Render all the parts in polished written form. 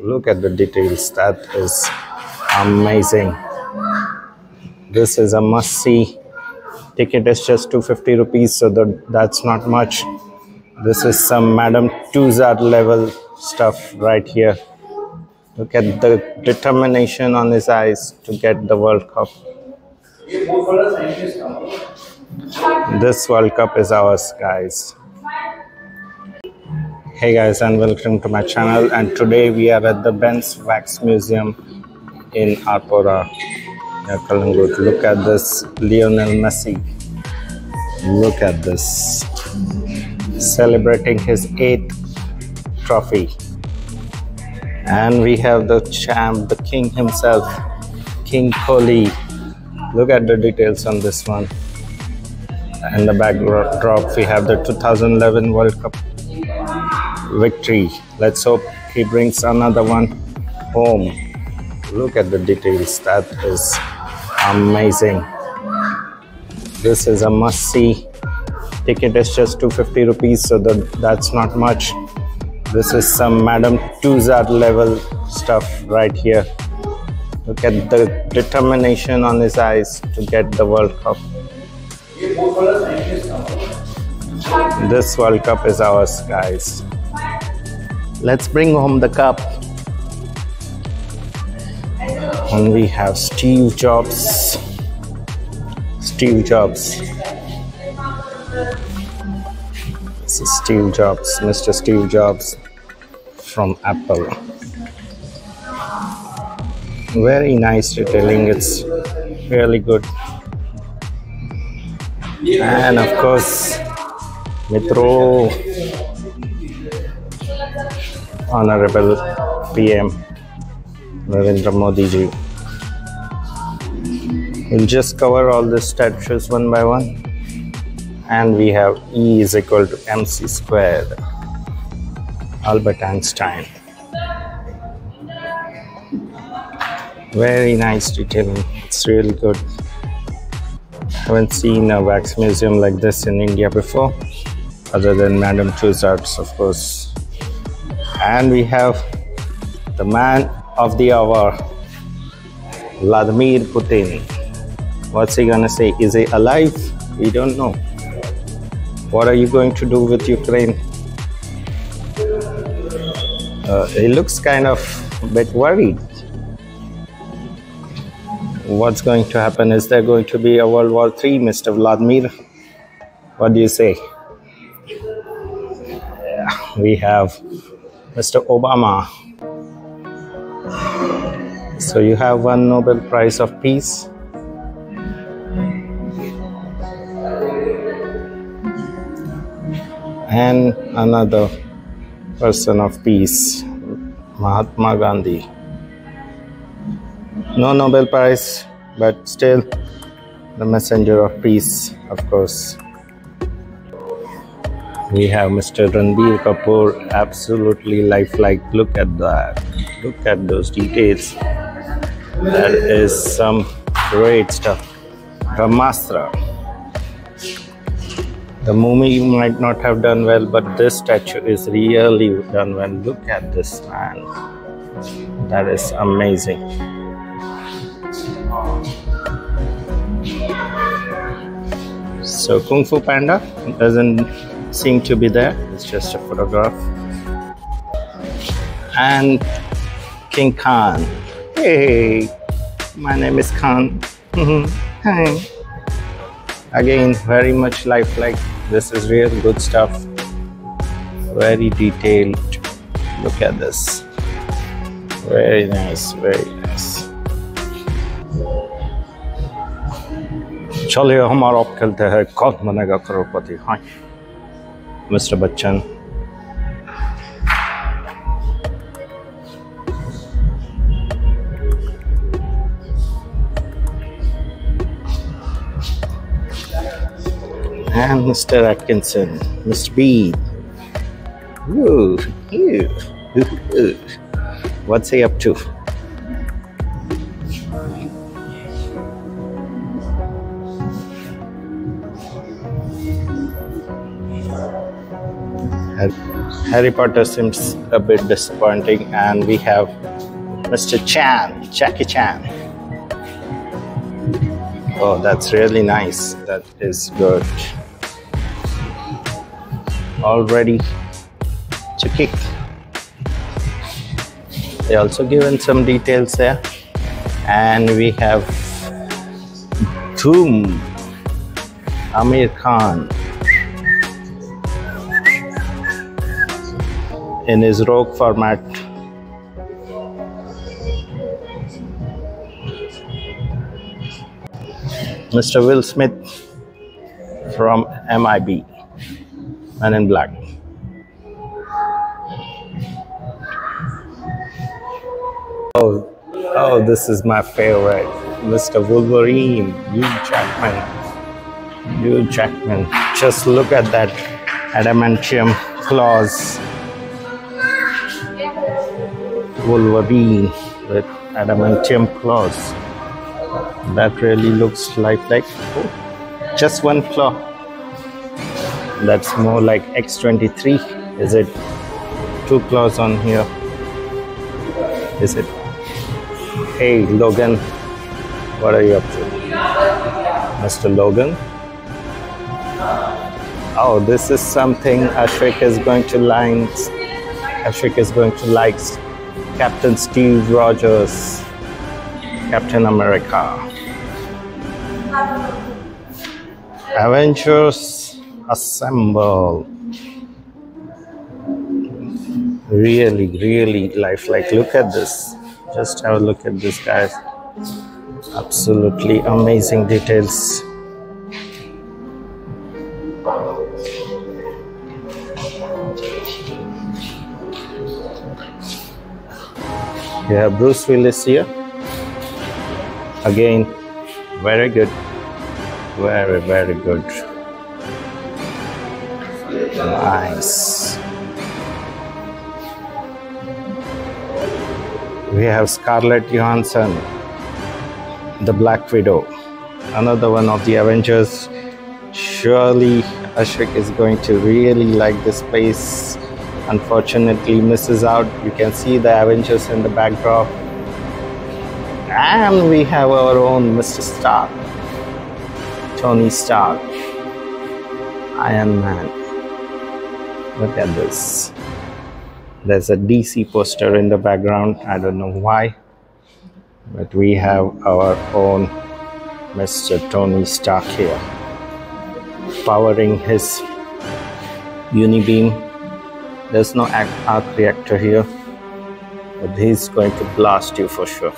Look at the details. That is amazing. This is a must-see. Ticket is just 250 rupees, so that's not much. This is some Madame Tussauds level stuff right here. Look at the determination on his eyes to get the World Cup. This World Cup is ours, guys. Hey guys, and welcome to my channel, and today we are at the Benz Wax Museum in Arpora. Look at this Lionel Messi. Look at this. Celebrating his 8th trophy. And we have the champ, the king himself, King Kohli. Look at the details on this one. In the backdrop, we have the 2011 World Cup victory. Let's hope he brings another one home. Look at the details. That is amazing. This is a must-see. Ticket is just 250 rupees, so that's not much. This is some Madame Tussauds level stuff right here. Look at the determination on his eyes to get the World Cup. This World Cup is ours, guys. Let's bring home the cup. And we have Steve Jobs. Steve Jobs. This is Steve Jobs, Mr. Steve Jobs from Apple. Very nice detailing, it's really good. And of course, Metro, Honorable PM Narendra Modi ji. We'll just cover all the statues one by one. And we have E is equal to MC squared. Albert Einstein. Very nice detailing. It's really good. Haven't seen a wax museum like this in India before, other than Madame Tussauds, of course. And we have the man of the hour, Vladimir Putin. What's he gonna say? Is he alive? We don't know. What are you going to do with Ukraine? He looks kind of a bit worried. What's going to happen? Is there going to be a World War III, Mr. Vladimir? What do you say? Yeah, we have Mr. Obama. So you have one Nobel Prize of Peace. And another person of peace, Mahatma Gandhi. No Nobel Prize, but still the messenger of peace, of course. We have Mr. Ranveer Kapoor, absolutely lifelike. Look at that. Look at those details. That is some great stuff. Brahmastra. The movie might not have done well, but this statue is really done well. Look at this man. That is amazing. So Kung Fu Panda doesn't seem to be there. It's just a photograph. And King Khan. Hey, my name is Khan. Hi. Again, very much lifelike. This is real good stuff, very detailed. Look at this, very nice, very nice. Chaliye hum aap khelte hain, kaun banega crorepati. Hi, Mr. Bachchan. And Mr. Atkinson, Mr. B. Ooh, ew. What's he up to? Harry Potter seems a bit disappointing, and we have Mr. Chan, Jackie Chan. Oh, that's really nice. That is good. All ready to kick. They also given some details there. And we have Doom, Amir Khan, in his rogue format. Mr. Will Smith from MIB, Men in Black. Oh, this is my favorite, Mr. Wolverine, Hugh Jackman. Just look at that adamantium claws. Wolverine with adamantium claws. That really looks lifelike. Oh, just one claw. That's more like X-23. Is it two claws on here? Is it? Hey Logan, what are you up to? Mr. Logan. Oh, this is something Ashrik is going to like. Ashrik is going to like Captain Steve Rogers, Captain America. Avengers Assemble. Really, really lifelike. Look at this. Just have a look at this, guys. Absolutely amazing details. You have Bruce Willis here. Again, very good. Very, very good. Nice. We have Scarlett Johansson, the Black Widow, another one of the Avengers. Surely Ashrik is going to really like this place. Unfortunately, misses out. You can see the Avengers in the backdrop. And we have our own Mr. Stark, Tony Stark, Iron Man. Look at this. There's a DC poster in the background. I don't know why, but we have our own Mr. Tony Stark here, powering his unibeam. There's no arc reactor here, but he's going to blast you for sure.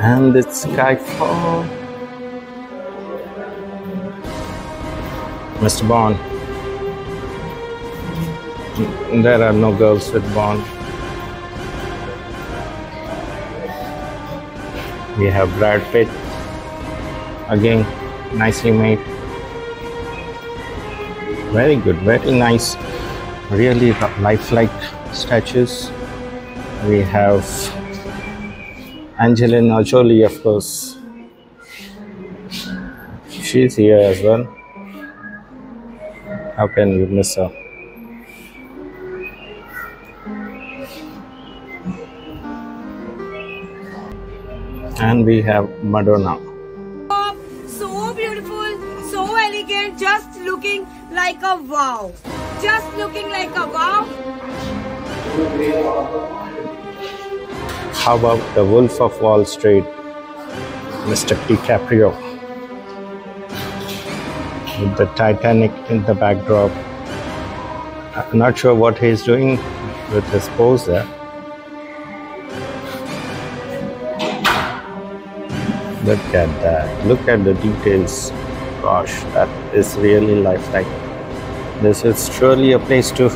And it's Skyfall. Mr. Bond. There are no girls with Bond. We have Brad Pitt. Again, nicely made. Very good, very nice. Really lifelike statues. We have Angelina Jolie, of course. She's here as well. How can you miss her? And we have Madonna. So beautiful, so elegant, just looking like a wow. Just looking like a wow. How about the Wolf of Wall Street, Mr. DiCaprio? With the Titanic in the backdrop. I'm not sure what he's doing with his pose there. Look at that. Look at the details. Gosh, that is really lifelike. This is surely a place to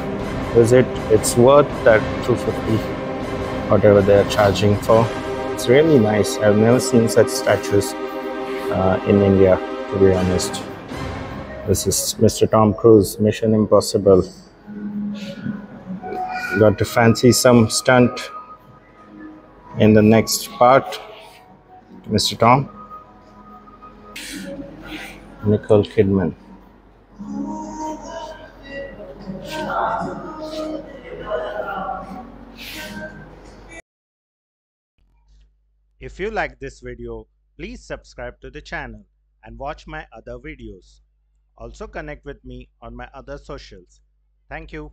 visit. It's worth that $250, whatever they're charging for. It's really nice. I've never seen such statues in India, to be honest. This is Mr. Tom Cruise, Mission Impossible. Got to fancy some stunt in the next part, Mr. Tom. Nicole Kidman. If you like this video, please subscribe to the channel and watch my other videos. Also connect with me on my other socials. Thank you.